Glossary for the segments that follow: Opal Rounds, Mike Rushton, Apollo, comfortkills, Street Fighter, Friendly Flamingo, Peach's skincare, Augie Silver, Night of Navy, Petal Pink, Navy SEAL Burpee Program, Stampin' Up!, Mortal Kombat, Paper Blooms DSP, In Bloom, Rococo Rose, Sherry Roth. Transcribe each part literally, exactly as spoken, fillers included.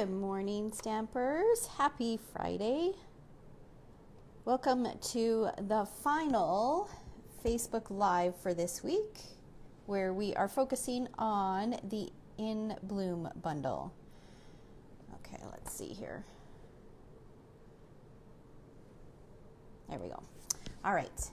Good morning, stampers. Happy Friday. Welcome to the final Facebook Live for this week, where we are focusing on the In Bloom bundle. Okay, let's see here. There we go. All right.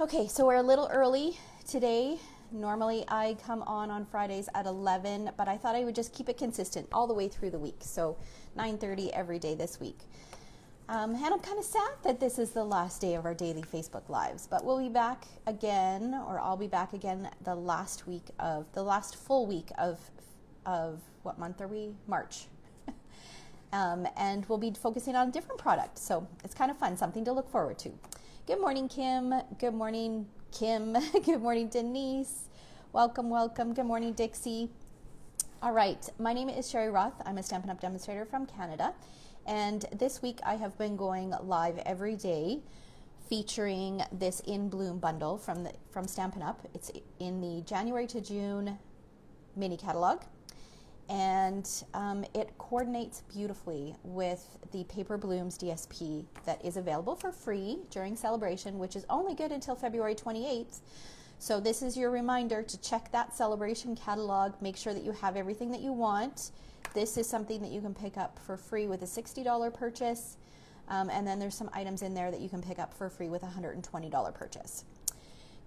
Okay, so we're a little early today. Normally I come on on Fridays at eleven, but I thought I would just keep it consistent all the way through the week. So nine thirty every day this week. Um, and I'm kind of sad that this is the last day of our daily Facebook Lives, but we'll be back again, or I'll be back again the last week of, the last full week of, of what month are we? March. um, and we'll be focusing on a different product. So it's kind of fun, something to look forward to. Good morning, Kim. Good morning, Kim. Good morning, Denise. Welcome, welcome. Good morning, Dixie. All right, my name is Sherry Roth. I'm a Stampin' Up! Demonstrator from Canada. And this week I have been going live every day featuring this In Bloom bundle from, the, from Stampin' Up! It's in the January to June mini catalog. And um, it coordinates beautifully with the Paper Blooms D S P that is available for free during celebration, which is only good until February twenty-eighth. So this is your reminder to check that celebration catalog, make sure that you have everything that you want. This is something that you can pick up for free with a sixty dollar purchase, um, and then there's some items in there that you can pick up for free with a one hundred twenty dollar purchase.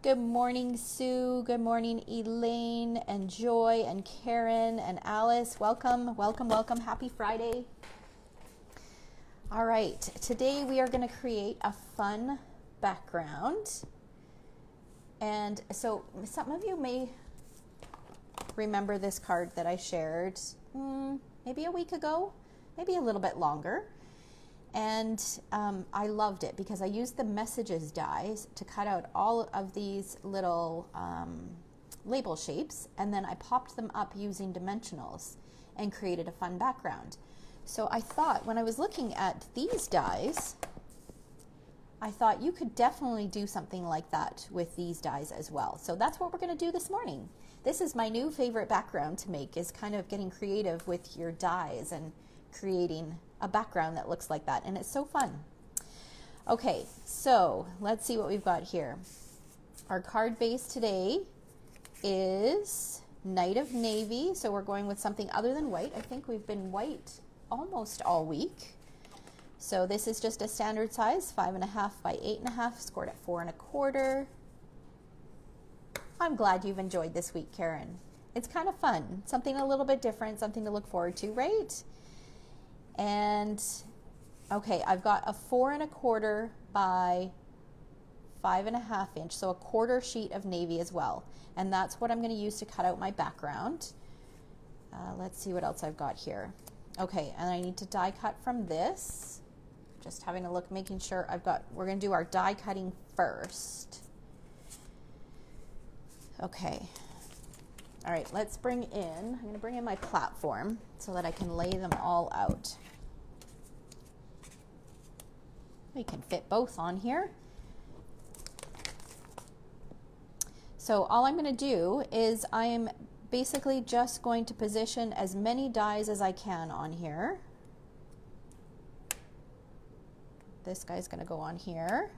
Good morning, Sue. Good morning, Elaine and Joy and Karen and Alice. Welcome, welcome, welcome. Happy Friday. All right, today we are going to create a fun background. And so some of you may remember this card that I shared mm, maybe a week ago, maybe a little bit longer. And um, I loved it because I used the messages dies to cut out all of these little um, label shapes, and then I popped them up using dimensionals and created a fun background. So I thought, when I was looking at these dies, I thought you could definitely do something like that with these dies as well. So that's what we're going to do this morning. This is my new favorite background to make, is kind of getting creative with your dies and creating a background that looks like that, and it's so fun. Okay, so let's see what we've got here. Our card base today is Night of Navy, so we're going with something other than white. I think we've been white almost all week. So this is just a standard size, five and a half by eight and a half, scored at four and a quarter. I'm glad you've enjoyed this week, Karen. It's kind of fun, something a little bit different, something to look forward to, right? And okay, I've got a four and a quarter by five and a half inch, so a quarter sheet of navy as well, and that's what I'm going to use to cut out my background. Uh, let's see what else I've got here. Okay, and I need to die cut from this. Just having a look, making sure I've got. We're going to do our die cutting first. Okay. All right, let's bring in, I'm gonna bring in my platform so that I can lay them all out. We can fit both on here. So all I'm gonna do is I am basically just going to position as many dies as I can on here. This guy's gonna go on here.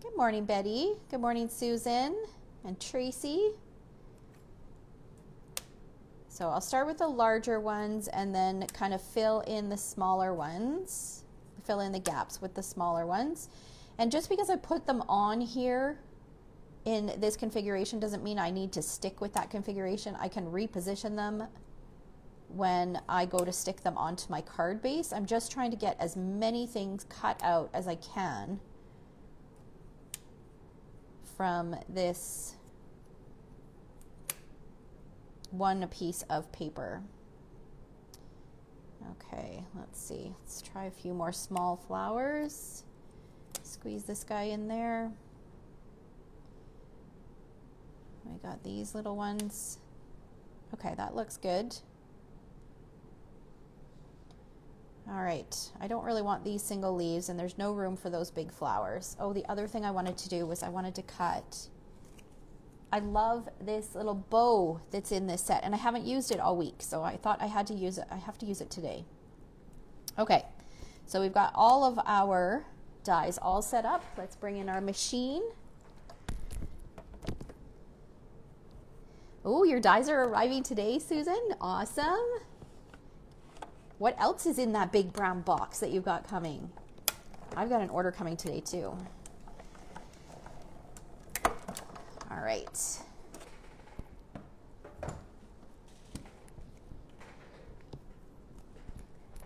Good morning, Betty. Good morning, Susan and Tracy. So I'll start with the larger ones and then kind of fill in the smaller ones, fill in the gaps with the smaller ones. And just because I put them on here in this configuration doesn't mean I need to stick with that configuration. I can reposition them when I go to stick them onto my card base. I'm just trying to get as many things cut out as I can from this one piece of paper. Okay, let's see. Let's try a few more small flowers. Squeeze this guy in there. We got these little ones. Okay, that looks good. All right, I don't really want these single leaves, and there's no room for those big flowers. Oh, the other thing I wanted to do was I wanted to cut I love this little bow that's in this set, and I haven't used it all week, so I thought I had to use it. I have to use it today. Okay, so we've got all of our dies all set up. Let's bring in our machine. Oh, your dies are arriving today, Susan. Awesome. What else is in that big brown box that you've got coming? I've got an order coming today too. All right.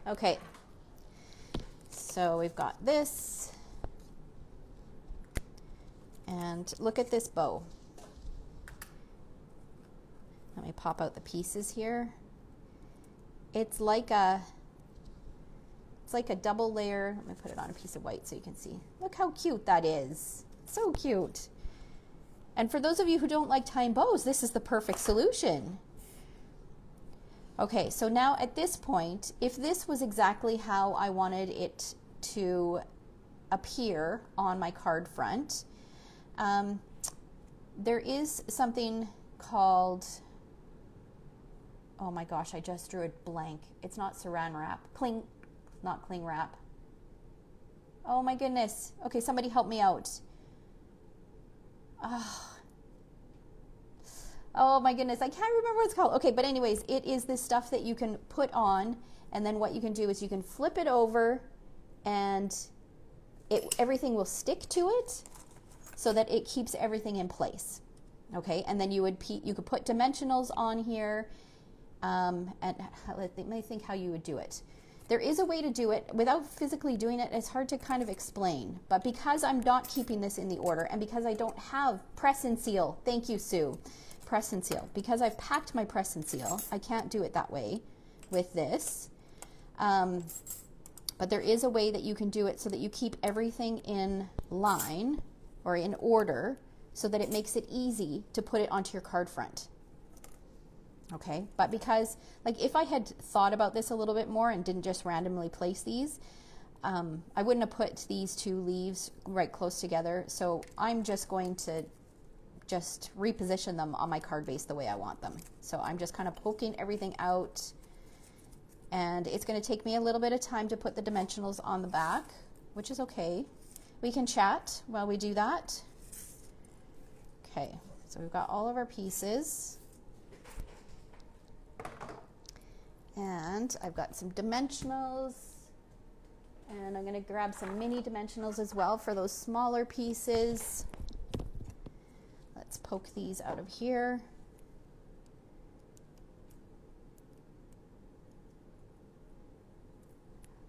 Okay. So we've got this. And look at this bow. Let me pop out the pieces here. It's like a it's like a double layer. Let me put it on a piece of white so you can see. Look how cute that is. So cute. And for those of you who don't like tying bows, this is the perfect solution. Okay, so now at this point, if this was exactly how I wanted it to appear on my card front, um, there is something called, oh my gosh, I just drew it blank. It's not saran wrap, cling, not cling wrap. Oh my goodness. Okay, somebody help me out. Oh. Oh my goodness, I can't remember what it's called. Okay, but anyways, it is this stuff that you can put on, and then what you can do is you can flip it over and it, everything will stick to it so that it keeps everything in place. Okay, and then you would you could put dimensionals on here, um, and let me think how you would do it. There is a way to do it without physically doing it. It's hard to kind of explain, but because I'm not keeping this in the order, and because I don't have press and seal, thank you, Sue, press and seal, because I've packed my press and seal, I can't do it that way with this, um, but there is a way that you can do it so that you keep everything in line or in order so that it makes it easy to put it onto your card front. Okay, but because, like, if I had thought about this a little bit more and didn't just randomly place these, um, I wouldn't have put these two leaves right close together. So I'm just going to just reposition them on my card base the way I want them. So I'm just kind of poking everything out, and it's going to take me a little bit of time to put the dimensionals on the back, which is okay. We can chat while we do that. Okay, so we've got all of our pieces. And I've got some dimensionals, and I'm going to grab some mini dimensionals as well for those smaller pieces. Let's poke these out of here.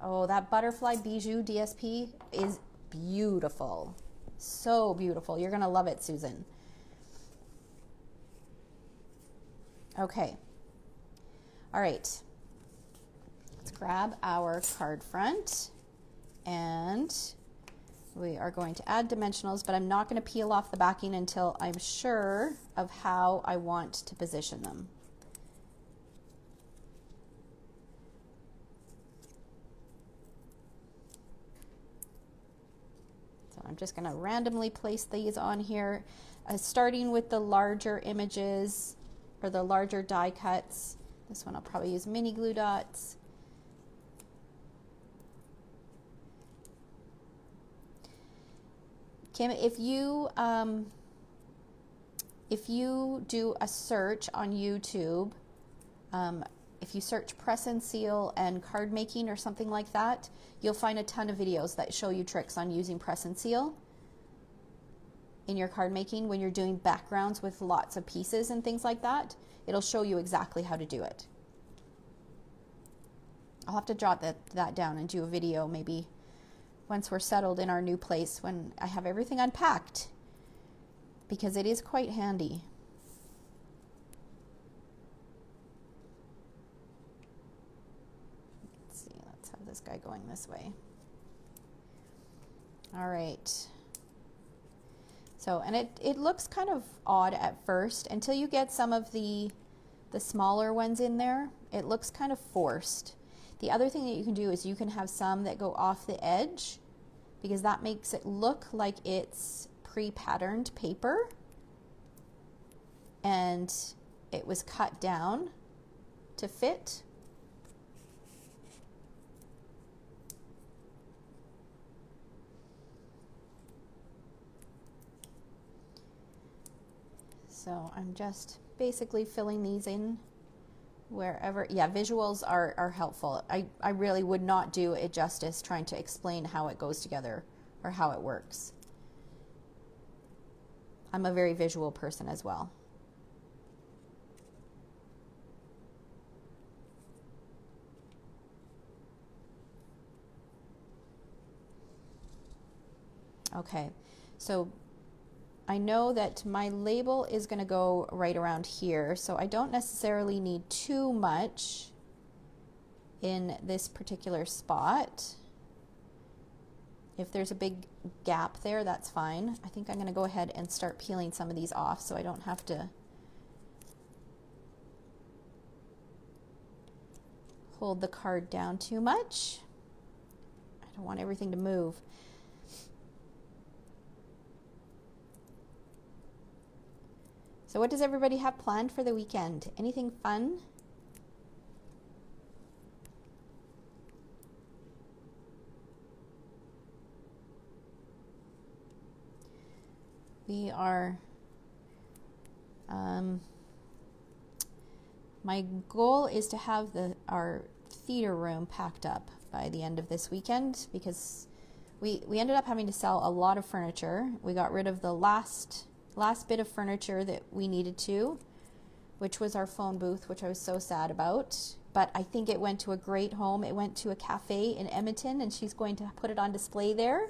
Oh, that butterfly bijou D S P is beautiful. So beautiful. You're going to love it, Susan. Okay. All right. Grab our card front, and we are going to add dimensionals, but I'm not going to peel off the backing until I'm sure of how I want to position them. So I'm just going to randomly place these on here, uh, starting with the larger images or the larger die cuts. This one I'll probably use mini glue dots. Kim, if you, um, if you do a search on YouTube, um, if you search press and seal and card making or something like that, you'll find a ton of videos that show you tricks on using press and seal in your card making when you're doing backgrounds with lots of pieces and things like that. It'll show you exactly how to do it. I'll have to jot that, that down and do a video maybe once we're settled in our new place, when I have everything unpacked, because it is quite handy. Let's see, let's have this guy going this way. All right. So, and it, it looks kind of odd at first until you get some of the, the smaller ones in there. It looks kind of forced. The other thing that you can do is you can have some that go off the edge, because that makes it look like it's pre-patterned paper. and it was cut down to fit. So I'm just basically filling these in wherever. Yeah, visuals are, are helpful. I, I really would not do it justice trying to explain how it goes together or how it works. I'm a very visual person as well. Okay, so I know that my label is going to go right around here, so I don't necessarily need too much in this particular spot. If there's a big gap there, that's fine. I think I'm going to go ahead and start peeling some of these off so I don't have to hold the card down too much. I don't want everything to move. So what does everybody have planned for the weekend? Anything fun? We are, um, my goal is to have the, our theater room packed up by the end of this weekend, because we, we ended up having to sell a lot of furniture. We got rid of the last last bit of furniture that we needed to, which was our phone booth, which I was so sad about, but I think it went to a great home. It went to a cafe in Edmonton, and she's going to put it on display there.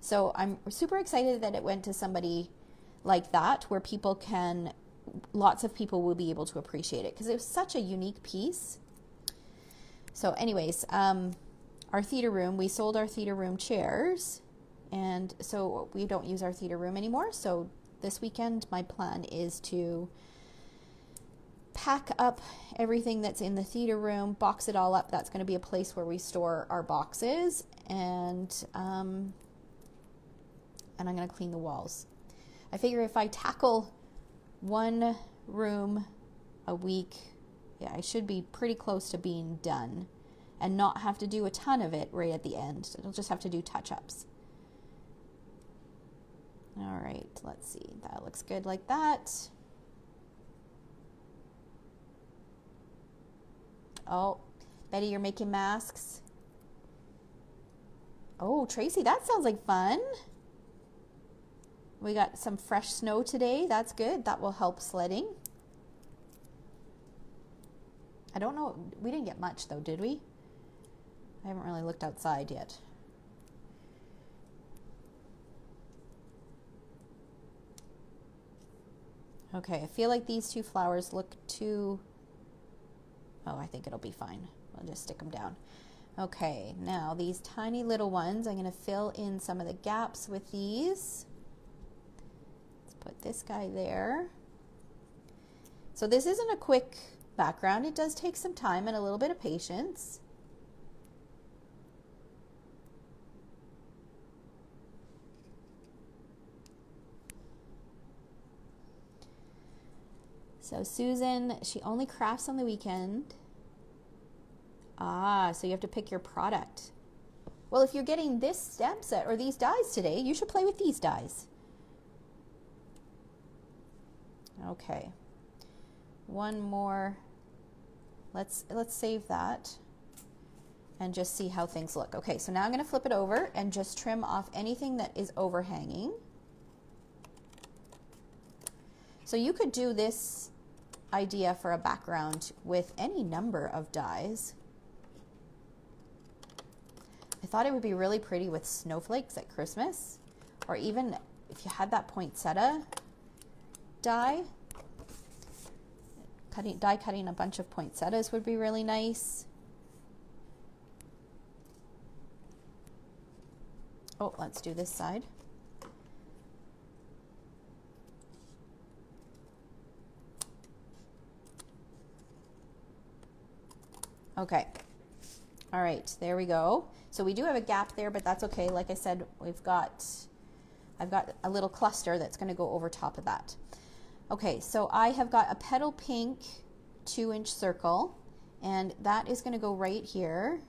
So I'm super excited that it went to somebody like that, where people can, lots of people will be able to appreciate it, because it was such a unique piece. So anyways, um, our theater room, we sold our theater room chairs, and so we don't use our theater room anymore. So this weekend, my plan is to pack up everything that's in the theater room, box it all up. That's going to be a place where we store our boxes, and um, and I'm going to clean the walls. I figure if I tackle one room a week, yeah, I should be pretty close to being done and not have to do a ton of it right at the end. I'll just have to do touch-ups. All right, let's see. That looks good like that. Oh, Betty, you're making masks. Oh, Tracy, that sounds like fun. We got some fresh snow today. That's good. That will help sledding. I don't know. We didn't get much, though, did we? I haven't really looked outside yet. Okay, I feel like these two flowers look too... Oh, I think it'll be fine. I'll just stick them down. Okay, now these tiny little ones, I'm going to fill in some of the gaps with these. Let's put this guy there. So this isn't a quick background. It does take some time and a little bit of patience. So Susan, she only crafts on the weekend. Ah, so you have to pick your product. Well, if you're getting this stamp set or these dies today, you should play with these dies. Okay. One more. Let's, let's save that and just see how things look. Okay, so now I'm going to flip it over and just trim off anything that is overhanging. So you could do this idea for a background with any number of dies. I thought it would be really pretty with snowflakes at Christmas, or even if you had that poinsettia die. Cutting, die cutting a bunch of poinsettias would be really nice. Oh, let's do this side. Okay, all right, there we go. So we do have a gap there, but that's okay. Like I said, we've got, I've got a little cluster that's going to go over top of that. Okay, so I have got a Petal Pink two inch circle, and that is going to go right here.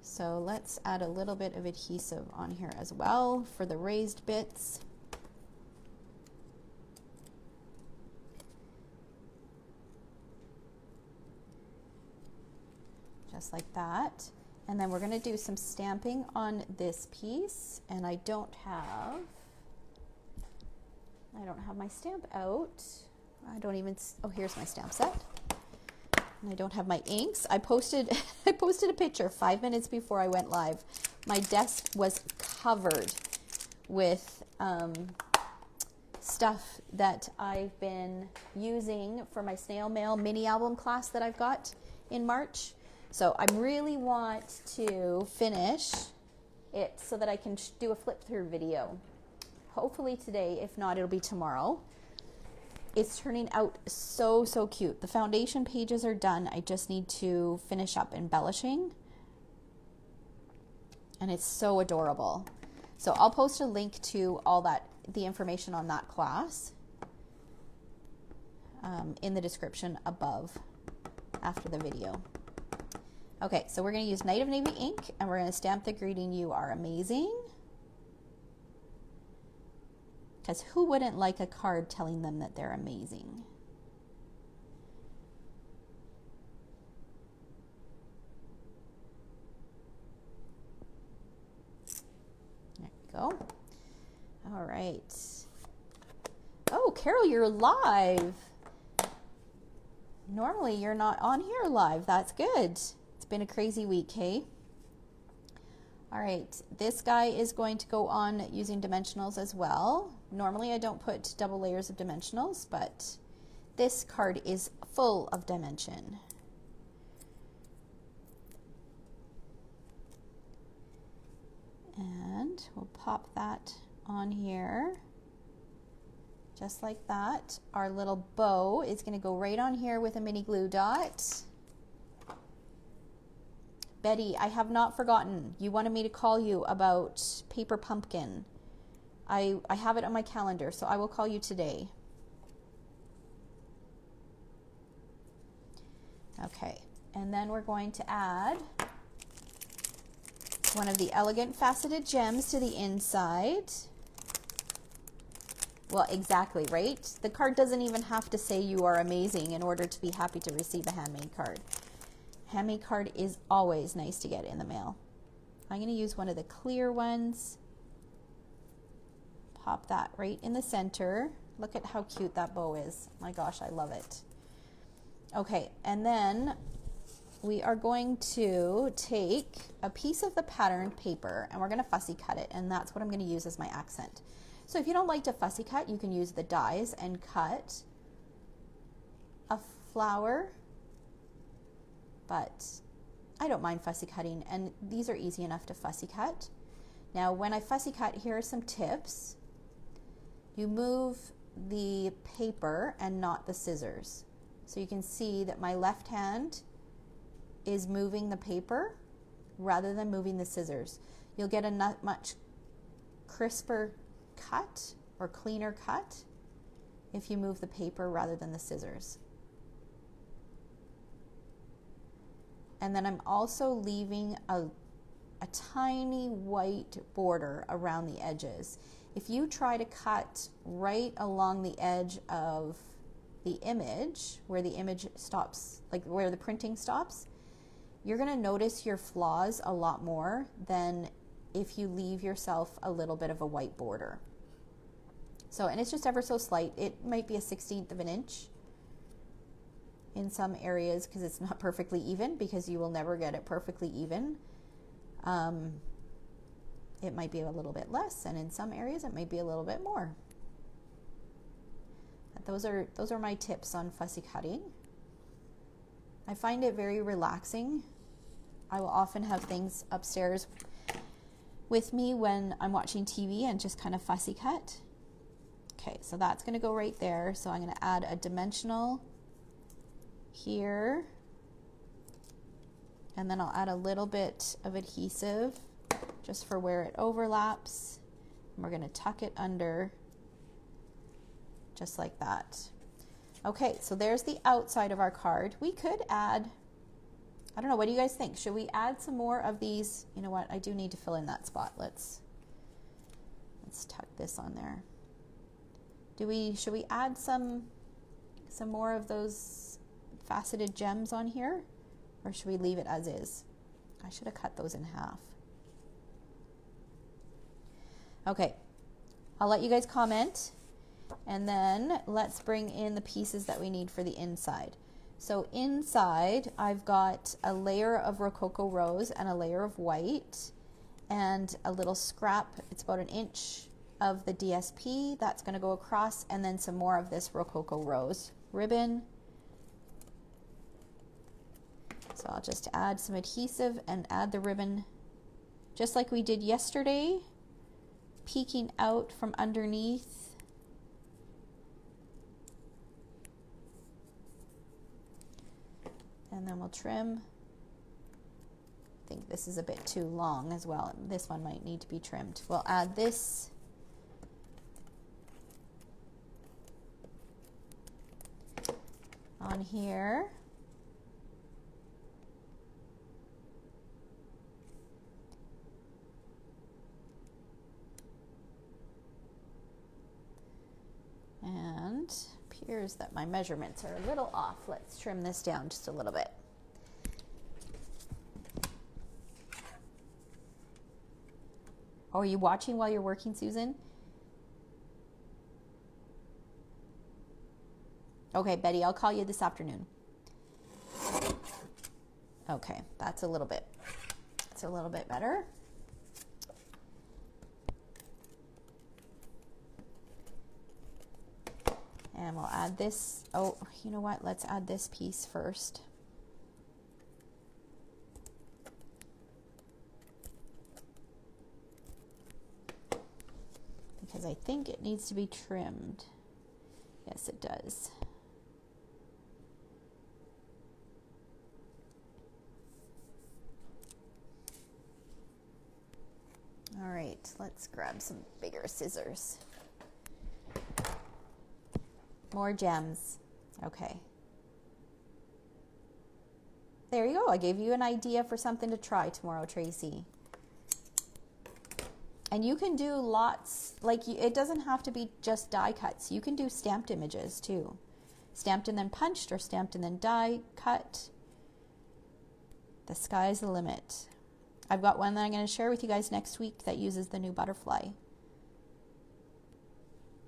So let's add a little bit of adhesive on here as well for the raised bits. Just like that. And then we're going to do some stamping on this piece, and I don't have I don't have my stamp out. I don't even oh here's my stamp set. And I don't have my inks. I posted I posted a picture five minutes before I went live. My desk was covered with um, stuff that I've been using for my snail mail mini album class that I've got in March. So I really want to finish it so that I can do a flip through video. Hopefully today, if not, it'll be tomorrow. It's turning out so, so cute. The foundation pages are done. I just need to finish up embellishing. And it's so adorable. So I'll post a link to all that, the information on that class um, in the description above after the video. Okay, so we're gonna use Night of Navy ink, and we're gonna stamp the greeting, "You are amazing." Because who wouldn't like a card telling them that they're amazing? There we go. All right. Oh, Carol, you're live. Normally you're not on here live. That's good. It's been a crazy week, hey? All right, this guy is going to go on using dimensionals as well. Normally I don't put double layers of dimensionals, but this card is full of dimension. And we'll pop that on here, just like that. Our little bow is gonna go right on here with a mini glue dot. Betty, I have not forgotten. You wanted me to call you about Paper Pumpkin. I, I have it on my calendar, so I will call you today. Okay, and then we're going to add one of the elegant faceted gems to the inside. Well, exactly, right? The card doesn't even have to say "you are amazing" in order to be happy to receive a handmade card. Handmade card is always nice to get in the mail. I'm going to use one of the clear ones. Pop that right in the center. Look at how cute that bow is. My gosh, I love it. Okay, and then we are going to take a piece of the pattern paper and we're going to fussy cut it, and that's what I'm going to use as my accent. So if you don't like to fussy cut, you can use the dies and cut a flower. But I don't mind fussy cutting, and these are easy enough to fussy cut. Now when I fussy cut, here are some tips. You move the paper and not the scissors. So you can see that my left hand is moving the paper rather than moving the scissors. You'll get a not much crisper cut or cleaner cut if you move the paper rather than the scissors. And then I'm also leaving a, a tiny white border around the edges. If you try to cut right along the edge of the image, where the image stops, like where the printing stops, you're gonna notice your flaws a lot more than if you leave yourself a little bit of a white border. So, and it's just ever so slight. It might be a sixteenth of an inch in some areas, because it's not perfectly even, because you will never get it perfectly even. Um, it might be a little bit less, and in some areas it might be a little bit more. But those are those are my tips on fussy cutting. I find it very relaxing. I will often have things upstairs with me when I'm watching T V and just kind of fussy cut. Okay, so that's gonna go right there. So I'm gonna add a dimensional here, and then I'll add a little bit of adhesive just for where it overlaps, and we're going to tuck it under just like that. Okay, so there's the outside of our card. We could add, I don't know, what do you guys think? Should we add some more of these? You know what, I do need to fill in that spot. Let's let's tuck this on there. Do we, should we add some some more of those faceted gems on here? Or should we leave it as is? I should have cut those in half. Okay, I'll let you guys comment, and then let's bring in the pieces that we need for the inside. So inside, I've got a layer of Rococo Rose and a layer of white, and a little scrap, it's about an inch of the D S P, that's gonna go across, and then some more of this Rococo Rose ribbon. So I'll just add some adhesive and add the ribbon, just like we did yesterday, peeking out from underneath. And then we'll trim. I think this is a bit too long as well. This one might need to be trimmed. We'll add this. On here. And it appears that my measurements are a little off. Let's trim this down just a little bit. Oh, are you watching while you're working, Susan? Okay, Betty, I'll call you this afternoon. Okay, that's a little bit, it's a little bit better. And we'll add this, oh, you know what, let's add this piece first. Because I think it needs to be trimmed. Yes, it does. All right, let's grab some bigger scissors. More gems. Okay. There you go. I gave you an idea for something to try tomorrow, Tracy. And you can do lots, like you, it doesn't have to be just die cuts. You can do stamped images too. Stamped and then punched, or stamped and then die cut. The sky's the limit. I've got one that I'm going to share with you guys next week that uses the new butterfly.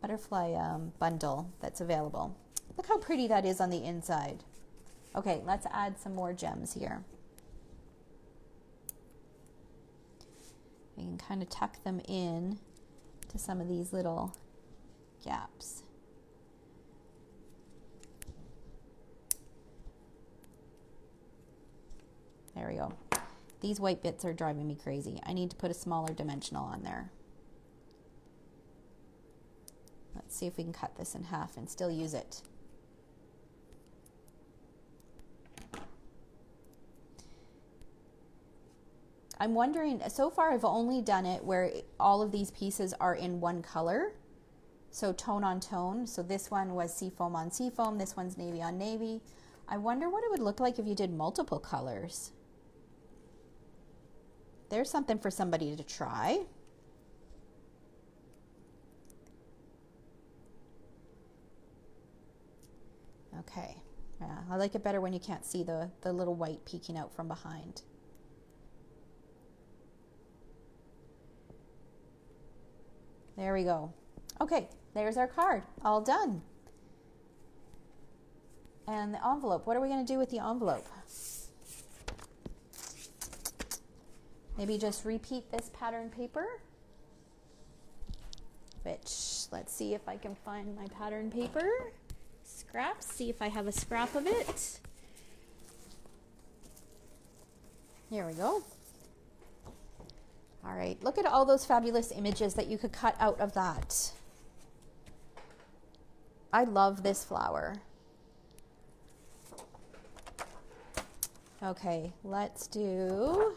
butterfly um, bundle that's available. Look how pretty that is on the inside. Okay, let's add some more gems here. We can kind of tuck them in to some of these little gaps. There we go. These white bits are driving me crazy. I need to put a smaller dimensional on there. Let's see if we can cut this in half and still use it. I'm wondering, so far I've only done it where all of these pieces are in one color, so tone on tone. So this one was seafoam on seafoam, this one's navy on navy. I wonder what it would look like if you did multiple colors. There's something for somebody to try. Okay, yeah, I like it better when you can't see the, the little white peeking out from behind. There we go. Okay, there's our card, all done. And the envelope, what are we gonna do with the envelope? Maybe just repeat this pattern paper, which let's see if I can find my pattern paper. Scraps, see if I have a scrap of it. Here we go. All right, look at all those fabulous images that you could cut out of that. I love this flower. Okay, let's do,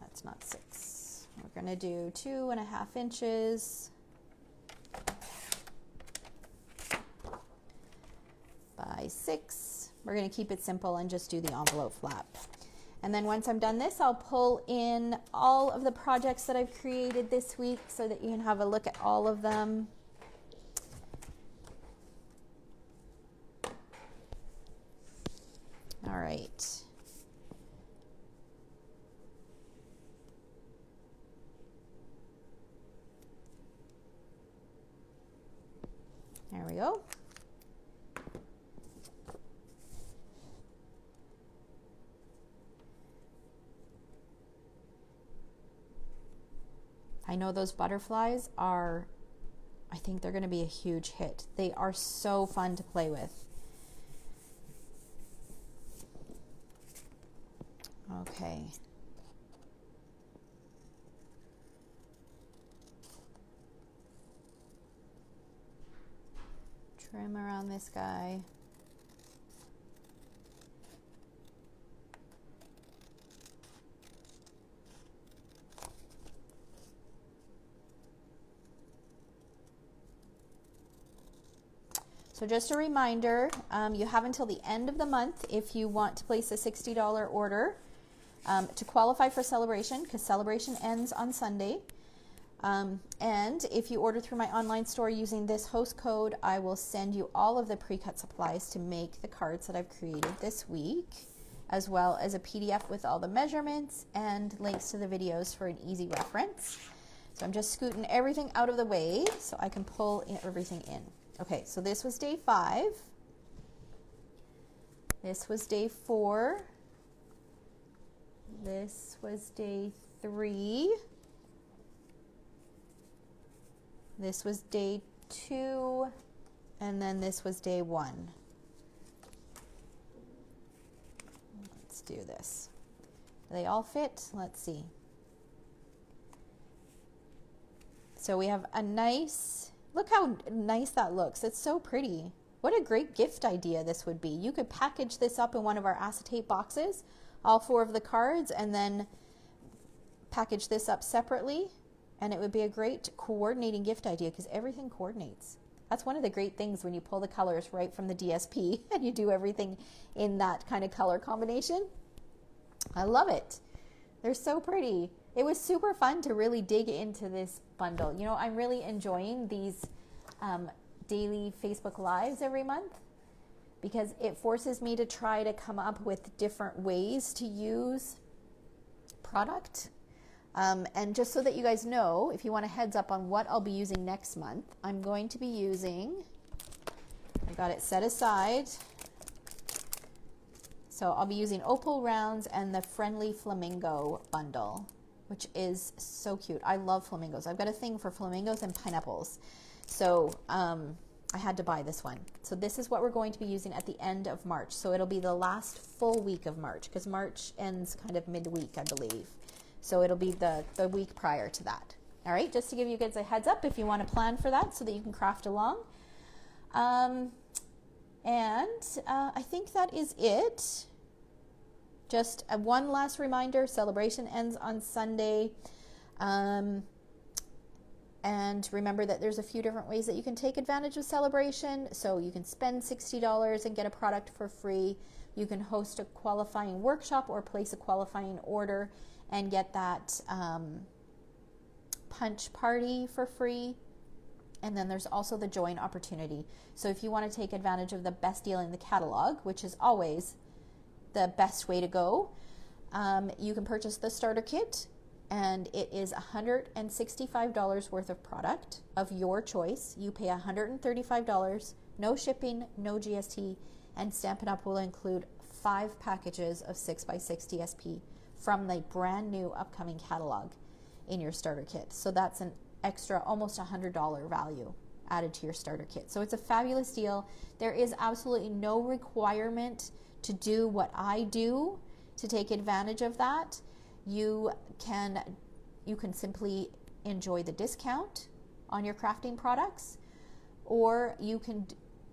that's not six. We're gonna do two and a half inches. size six. We're going to keep it simple and just do the envelope flap. And then once I'm done this, I'll pull in all of the projects that I've created this week so that you can have a look at all of them. All right. There we go. I know those butterflies are, I think they're going to be a huge hit. They are so fun to play with. Okay. Trim around this guy. So just a reminder, um, you have until the end of the month if you want to place a sixty dollar order um, to qualify for celebration, because celebration ends on Sunday. Um, and if you order through my online store using this host code, I will send you all of the pre-cut supplies to make the cards that I've created this week, as well as a P D F with all the measurements and links to the videos for an easy reference. So I'm just scooting everything out of the way so I can pull everything in. Okay, so this was day five. This was day four. This was day three. This was day two. And then this was day one. Let's do this. Do they all fit? Let's see. So we have a nice... Look how nice that looks. It's so pretty. What a great gift idea this would be. You could package this up in one of our acetate boxes, all four of the cards, and then package this up separately. And it would be a great coordinating gift idea because everything coordinates. That's one of the great things when you pull the colors right from the D S P and you do everything in that kind of color combination. I love it. They're so pretty. It was super fun to really dig into this bundle. You know, I'm really enjoying these um, daily Facebook Lives every month because it forces me to try to come up with different ways to use product. Um, and just so that you guys know, if you want a heads up on what I'll be using next month, I'm going to be using, I've got it set aside. So I'll be using Opal Rounds and the Friendly Flamingo bundle, which is so cute. I love flamingos. I've got a thing for flamingos and pineapples. So um, I had to buy this one. So this is what we're going to be using at the end of March. So it'll be the last full week of March because March ends kind of midweek, I believe. So it'll be the, the week prior to that. All right, just to give you guys a heads up if you want to plan for that so that you can craft along. Um, and uh, I think that is it. Just a one last reminder, celebration ends on Sunday. Um, and remember that there's a few different ways that you can take advantage of celebration. So you can spend sixty dollars and get a product for free. You can host a qualifying workshop or place a qualifying order and get that um, punch party for free. And then there's also the join opportunity. So if you want to take advantage of the best deal in the catalog, which is always the best way to go, um, you can purchase the starter kit, and it is one hundred sixty-five dollars worth of product of your choice. You pay one hundred thirty-five dollars, no shipping, no G S T, and Stampin' Up! Will include five packages of six by six D S P from the brand new upcoming catalog in your starter kit. So that's an extra almost one hundred dollar value added to your starter kit. So it's a fabulous deal. There is absolutely no requirement to do what I do to take advantage of that. You can you can simply enjoy the discount on your crafting products, or you can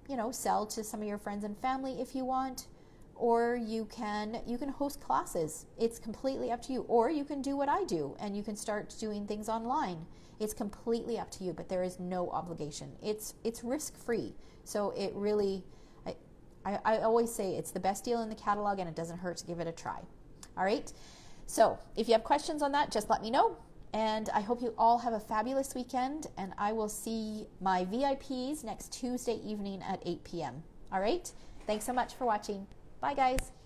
you know sell to some of your friends and family if you want, or you can you can host classes. It's completely up to you. Or you can do what I do and you can start doing things online. It's completely up to you, but there is no obligation. It's it's risk-free. So it really I, I always say it's the best deal in the catalog and it doesn't hurt to give it a try. All right, so if you have questions on that, just let me know. And I hope you all have a fabulous weekend, and I will see my V I Ps next Tuesday evening at eight p m All right, thanks so much for watching. Bye, guys.